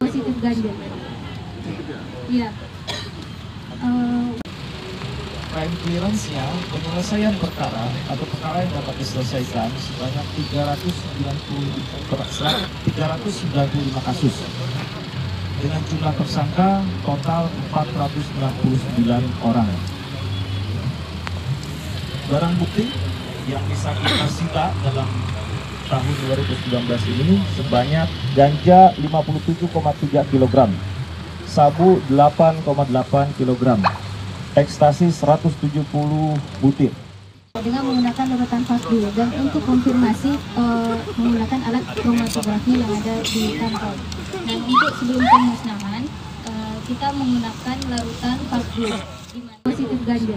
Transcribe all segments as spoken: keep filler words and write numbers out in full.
positif ganja. Iya. Crime clearance-nya penyelesaian perkara atau perkara yang dapat diselesaikan sebanyak tiga ratus sembilan puluh lima kasus dengan jumlah tersangka total empat ratus sembilan puluh sembilan orang. Barang bukti yang bisa kita sita dalam tahun dua ribu sembilan belas ini sebanyak ganja lima puluh tujuh koma tiga kilogram, sabu delapan koma delapan kilogram, ekstasi seratus tujuh puluh butir. Dengan menggunakan rotan fastball dan untuk konfirmasi uh, menggunakan alat kromatografi yang ada di kantor. Dan untuk sebelum pemusnahan uh, kita menggunakan larutan fastball di mana positif ganja.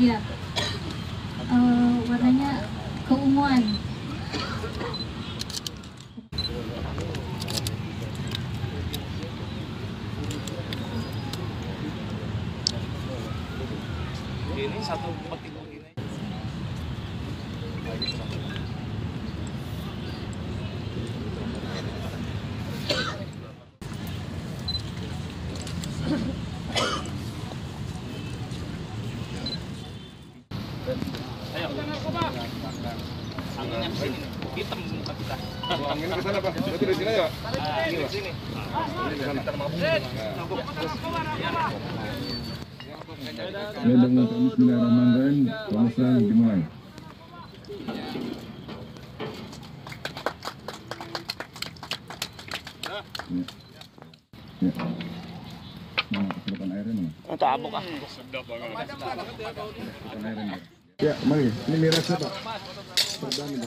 Iya. Uh, warnanya keunguan. Ini satu petik begini. Ayo, anginnya ke sini, hitam muka kita. Anginnya ke sana, Pak. Berarti dari sini ya? Ini dari sini. Kita mabuk. Saya dengan bismillahirrahmanirrahim, langsung dimulai. Ya. Nah, kesedotan airnya mana? Oh, tabok ah. Sedap banget. Ya, mari. Ini mirasnya, Pak. Sedang ini.